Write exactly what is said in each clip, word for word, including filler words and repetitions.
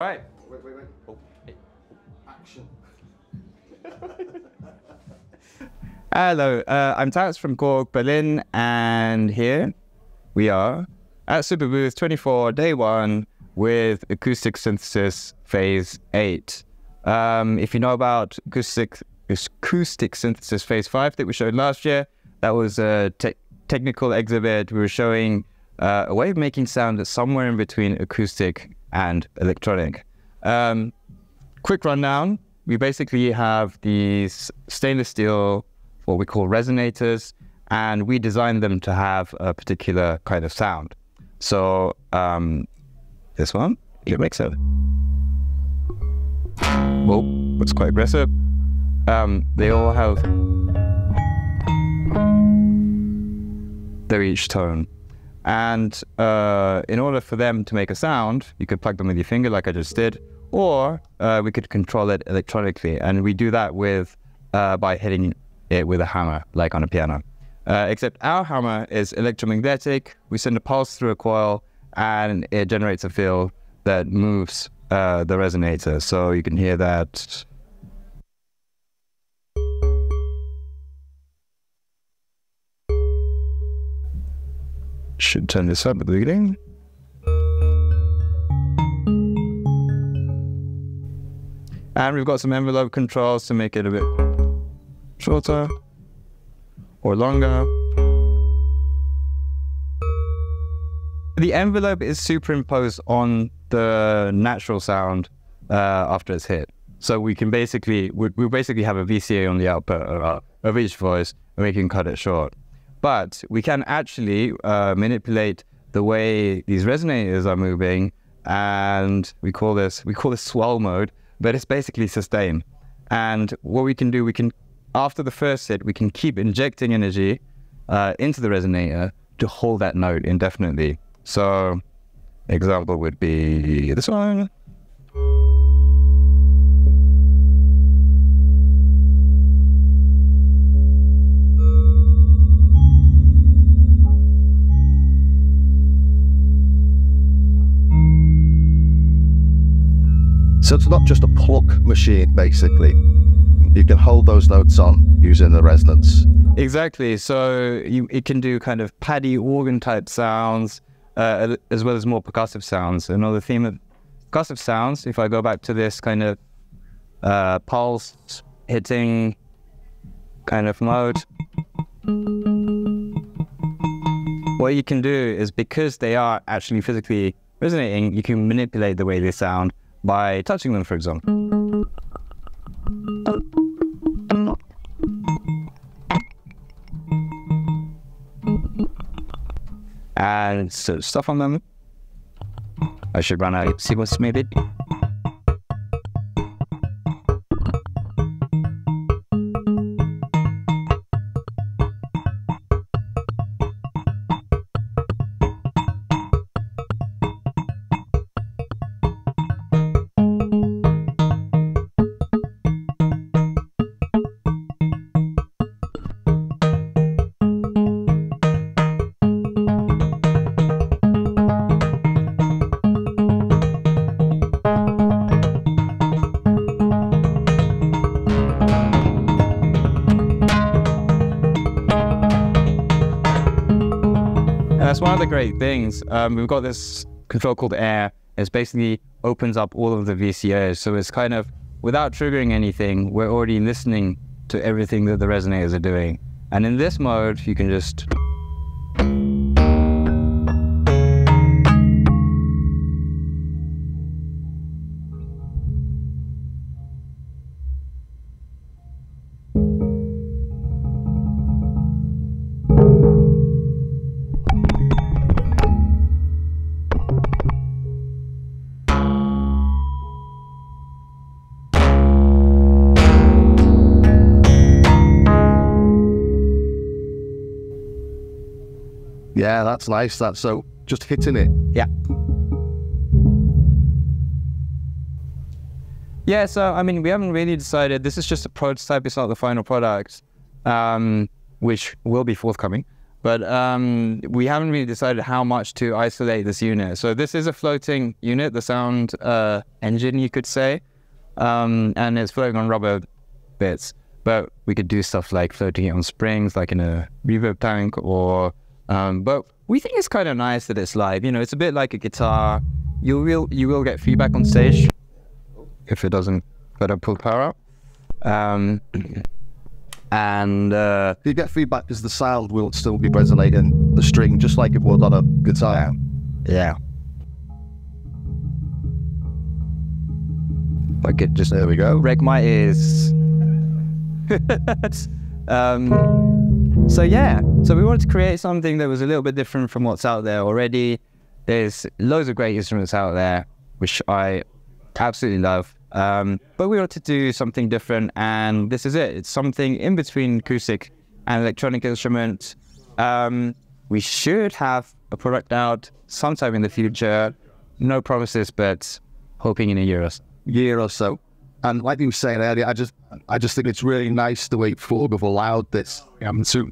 All right. Wait, wait, wait. Oh, hey. Action. Hello, uh, I'm Tats from Korg Berlin, and here we are at Superbooth twenty-four, day one, with Acoustic Synthesis Phase Eight. Um, if you know about acoustic acoustic synthesis Phase Five that we showed last year, that was a te technical exhibit. We were showing uh, a way of making sound that's somewhere in between acoustic and electronic. Um, quick rundown, we basically have these stainless steel, what we call resonators, and we designed them to have a particular kind of sound. So um, this one, it makes it. Well, it's quite aggressive. Um, they all have their each tone. And uh, in order for them to make a sound, you could plug them with your finger like I just did, or uh, we could control it electronically. And we do that with uh, by hitting it with a hammer, like on a piano. Uh, except our hammer is electromagnetic. We send a pulse through a coil and it generates a field that moves uh, the resonator. So you can hear that. Should turn this up at the beginning. And we've got some envelope controls to make it a bit shorter or longer. The envelope is superimposed on the natural sound uh, after it's hit. So we can basically, we, we basically have a V C A on the output of, of each voice, and we can cut it short. But we can actually uh, manipulate the way these resonators are moving, and we call this we call this swell mode, but it's basically sustain. And what we can do, we can, after the first hit, we can keep injecting energy uh, into the resonator to hold that note indefinitely. So example would be this one. So it's not just a pluck machine, basically. You can hold those notes on using the resonance. Exactly. So you, it can do kind of paddy organ type sounds, uh, as well as more percussive sounds. Another theme of percussive sounds, if I go back to this kind of uh, pulse hitting kind of mode, what you can do is, because they are actually physically resonating, you can manipulate the way they sound by touching them, for example. And so stuff on them. I should run out, see what's made it. That's one of the great things. Um, we've got this control called air. It basically opens up all of the V C As. So it's kind of, without triggering anything, we're already listening to everything that the resonators are doing. And in this mode, you can just... Yeah, that's nice. That's so just hitting it. Yeah. Yeah, so I mean, we haven't really decided. This is just a prototype, it's not the final product, um, which will be forthcoming. But um, we haven't really decided how much to isolate this unit. So this is a floating unit, the sound uh, engine, you could say, um, and it's floating on rubber bits. But we could do stuff like floating it on springs, like in a reverb tank, or... Um, but we think it's kind of nice that it's live. You know, it's a bit like a guitar. You will you will get feedback on stage if it doesn't. But I pull power up. Um, and uh, you get feedback because the sound will still be resonating the string, just like it would on a guitar. Yeah. If I could just there we go. Wreck my ears. um, so yeah, so we wanted to create something that was a little bit different from what's out there already. There's loads of great instruments out there, which I absolutely love. Um, but we wanted to do something different, and this is it. It's something in between acoustic and electronic instruments. Um, we should have a product out sometime in the future. No promises, but hoping in a year or so. Year or so. And like you were saying earlier, I just, I just think it's really nice the way Fog have allowed this um, to,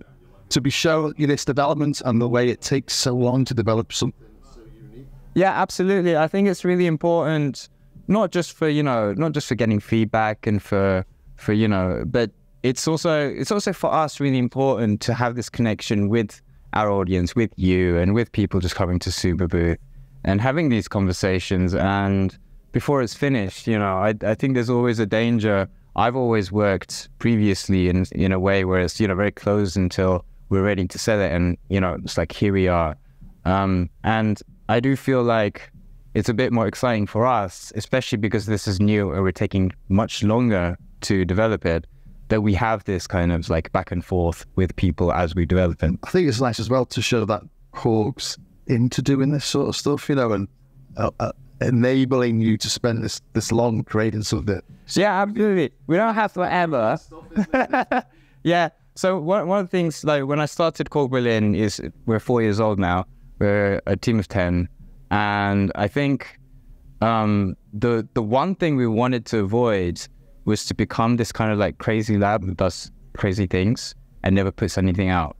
to be shown this development and the way it takes so long to develop something so unique. Yeah, absolutely. I think it's really important, not just for you know, not just for getting feedback and for for you know, but it's also it's also for us really important to have this connection with our audience, with you, and with people just coming to Superbooth and having these conversations and. Before it's finished, you know, I, I think there's always a danger. I've always worked previously in in a way where it's, you know, very closed until we're ready to sell it, and you know, it's like here we are. Um, and I do feel like it's a bit more exciting for us, especially because this is new and we're taking much longer to develop it. That we have this kind of like back and forth with people as we develop it. I think it's nice as well to show that Korg's into doing this sort of stuff, you know, and. Uh, uh, enabling you to spend this this long creating something. Yeah, absolutely. We don't have to ever. Yeah. So one one of the things, like when I started Korg Berlin, is we're four years old now. We're a team of ten, and I think um, the the one thing we wanted to avoid was to become this kind of like crazy lab that does crazy things and never puts anything out.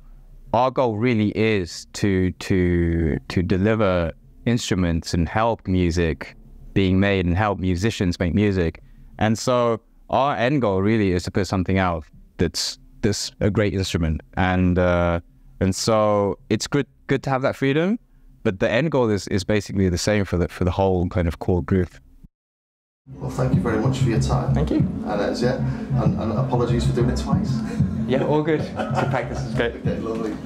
Our goal really is to to to deliver. Instruments and help music being made and help musicians make music, and so our end goal really is to put something out that's this a great instrument, and uh, and so it's good good to have that freedom, but the end goal is is basically the same for the for the whole kind of core group. Well, thank you very much for your time. Thank you. And uh, yeah, and, and apologies for doing it twice. Yeah, all good. Practice is great. Okay, lovely.